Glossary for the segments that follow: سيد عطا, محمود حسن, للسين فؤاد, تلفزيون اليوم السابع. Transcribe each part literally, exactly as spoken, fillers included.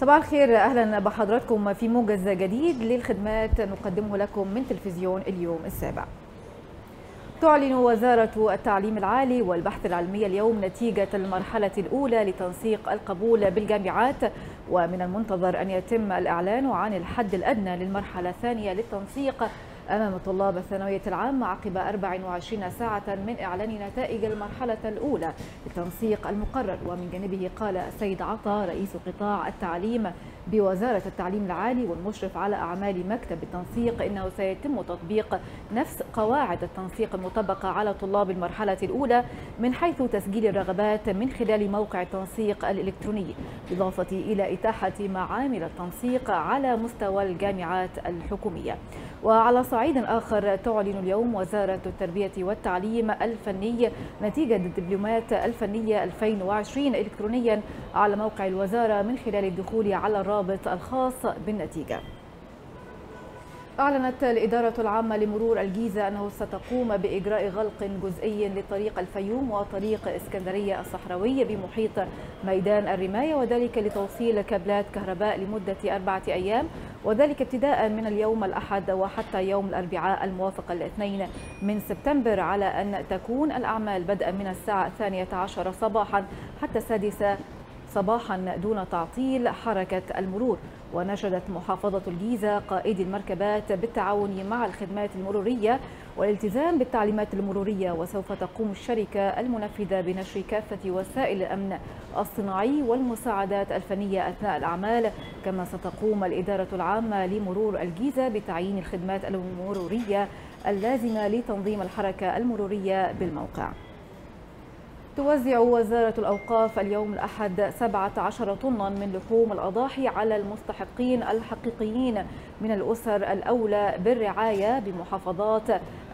صباح الخير، أهلا بحضراتكم في موجز جديد للخدمات نقدمه لكم من تلفزيون اليوم السابع. تعلن وزارة التعليم العالي والبحث العلمي اليوم نتيجة المرحلة الأولى لتنسيق القبول بالجامعات، ومن المنتظر أن يتم الإعلان عن الحد الأدنى للمرحلة الثانية للتنسيق أمام طلاب الثانوية العامة عقب أربع وعشرين ساعة من إعلان نتائج المرحلة الأولى لتنسيق المقرر. ومن جانبه قال سيد عطا رئيس قطاع التعليم بوزارة التعليم العالي والمشرف على أعمال مكتب التنسيق إنه سيتم تطبيق نفس قواعد التنسيق المطبقة على طلاب المرحلة الأولى من حيث تسجيل الرغبات من خلال موقع التنسيق الإلكتروني، بالإضافة إلى إتاحة معامل التنسيق على مستوى الجامعات الحكومية. وعلى صعيد آخر، تعلن اليوم وزارة التربية والتعليم الفني نتيجة الدبلومات الفنية ألفين وعشرين إلكترونيا على موقع الوزارة من خلال الدخول على الرابط الخاص بالنتيجة. أعلنت الإدارة العامة لمرور الجيزة أنه ستقوم بإجراء غلق جزئي لطريق الفيوم وطريق إسكندرية الصحراوي بمحيط ميدان الرماية، وذلك لتوصيل كابلات كهرباء لمدة أربعة أيام، وذلك ابتداء من اليوم الأحد وحتى يوم الأربعاء الموافق الاثنين من سبتمبر، على أن تكون الأعمال بدءا من الساعة الثانية عشر صباحا حتى السادسة صباحا دون تعطيل حركة المرور. ونشدت محافظة الجيزة قائدي المركبات بالتعاون مع الخدمات المرورية والالتزام بالتعليمات المرورية، وسوف تقوم الشركة المنفذة بنشر كافة وسائل الأمن الصناعي والمساعدات الفنية أثناء الأعمال. كما ستقوم الإدارة العامة لمرور الجيزة بتعيين الخدمات المرورية اللازمة لتنظيم الحركة المرورية بالموقع. توزع وزارة الأوقاف اليوم الأحد سبعة عشر طنا من لحوم الأضاحي على المستحقين الحقيقيين من الأسر الأولى بالرعاية بمحافظات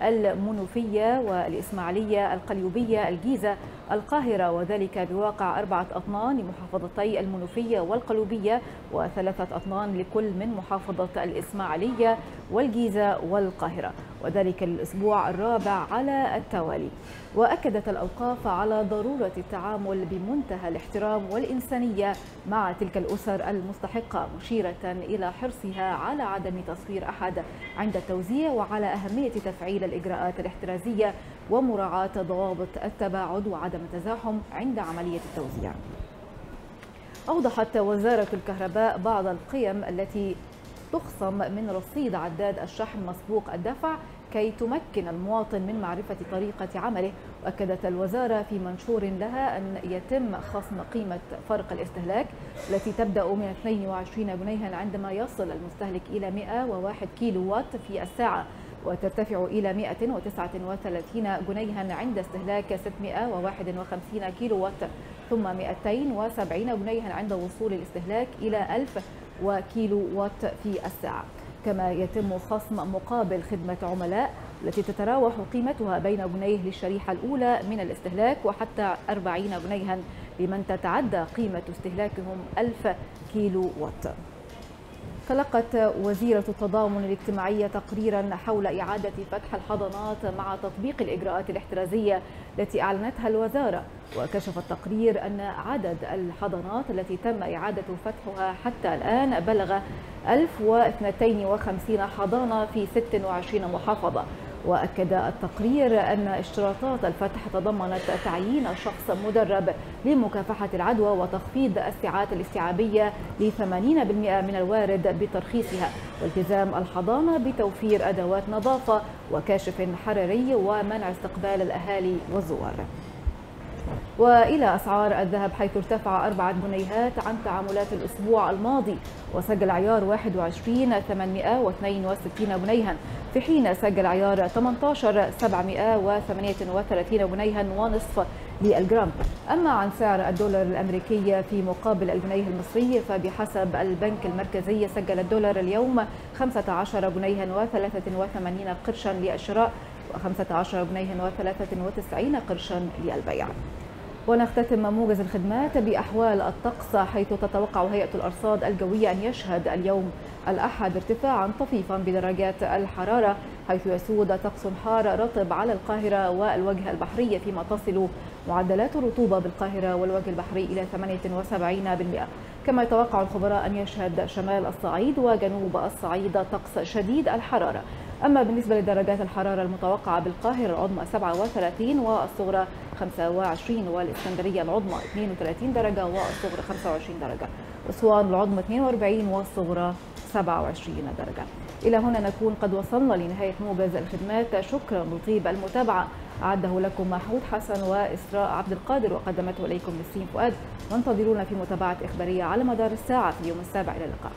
المنوفية والإسماعيلية، القليوبية، الجيزة، القاهرة، وذلك بواقع أربعة أطنان لمحافظتي المنوفية والقليوبية، وثلاثة أطنان لكل من محافظة الإسماعيلية والجيزة والقاهرة، وذلك للأسبوع الرابع على التوالي. وأكدت الأوقاف على ضرورة التعامل بمنتهى الاحترام والإنسانية مع تلك الأسر المستحقة، مشيرة إلى حرصها على عدم تصوير أحد عند التوزيع، وعلى أهمية تفعيل الإجراءات الاحترازية ومراعاة ضوابط التباعد وعدم التزاحم عند عملية التوزيع. أوضحت وزارة الكهرباء بعض القيم التي تخصم من رصيد عداد الشحن مسبوق الدفع كي تمكن المواطن من معرفة طريقة عمله. وأكدت الوزارة في منشور لها أن يتم خصم قيمة فرق الاستهلاك التي تبدأ من اثنين وعشرين جنيها عندما يصل المستهلك إلى مئة وواحد كيلو وات في الساعة، وترتفع إلى مئة وتسعة وثلاثين جنيها عند استهلاك ستمئة وواحد وخمسين كيلو وات، ثم مئتين وسبعين جنيها عند وصول الاستهلاك إلى ألف وكيلو وات في الساعة. كما يتم خصم مقابل خدمة عملاء التي تتراوح قيمتها بين جنيه للشريحة الأولى من الاستهلاك وحتى أربعين جنيها لمن تتعدى قيمة استهلاكهم ألف كيلو وات. تلقت وزيرة التضامن الاجتماعي تقريرا حول إعادة فتح الحضانات مع تطبيق الإجراءات الاحترازية التي أعلنتها الوزارة، وكشف التقرير أن عدد الحضانات التي تم إعادة فتحها حتى الآن بلغ ألف واثنين وخمسين حضانة في ستة وعشرين محافظة. وأكد التقرير أن اشتراطات الفتح تضمنت تعيين شخص مدرب لمكافحة العدوى وتخفيض السعات الاستيعابية ل ثمانين بالمئة من الوارد بترخيصها، والتزام الحضانة بتوفير أدوات نظافة وكاشف حراري ومنع استقبال الأهالي والزوار. وإلى أسعار الذهب، حيث ارتفع أربعة جنيهات عن تعاملات الأسبوع الماضي، وسجل عيار واحد وعشرين ثمانمئة واثنين وستين جنيها، في حين سجل عيار ثمانية عشر سبعمئة وثمانية وثلاثين جنيها ونصف للجرام. أما عن سعر الدولار الأمريكي في مقابل الجنيه المصري، فبحسب البنك المركزي سجل الدولار اليوم خمسة عشر جنيها وثلاثة وثمانين قرشا للشراء وخمسة عشر جنيها وثلاثة وتسعين قرشا للبيع. ونختتم موجز الخدمات بأحوال الطقس، حيث تتوقع هيئة الأرصاد الجوية أن يشهد اليوم الأحد ارتفاعا طفيفا بدرجات الحرارة، حيث يسود طقس حار رطب على القاهرة والوجه البحري، فيما تصل معدلات الرطوبة بالقاهرة والوجه البحري إلى ثمانية وسبعين بالمئة. كما يتوقع الخبراء أن يشهد شمال الصعيد وجنوب الصعيد طقس شديد الحرارة. أما بالنسبة لدرجات الحرارة المتوقعة بالقاهرة العظمى سبعة وثلاثين والصغرى خمسة وعشرين، والإسكندرية العظمى اثنين وثلاثين درجة والصغرى خمسة وعشرين درجة، أسوان العظمى اثنين وأربعين والصغرى سبعة وعشرين درجة. إلى هنا نكون قد وصلنا لنهاية موجز الخدمات. شكرا لطيب المتابعة أعده لكم محمود حسن وإسراء عبد القادر، وقدمته إليكم للسين فؤاد، وانتظرونا في متابعة إخبارية على مدار الساعة في اليوم السابع. إلى اللقاء.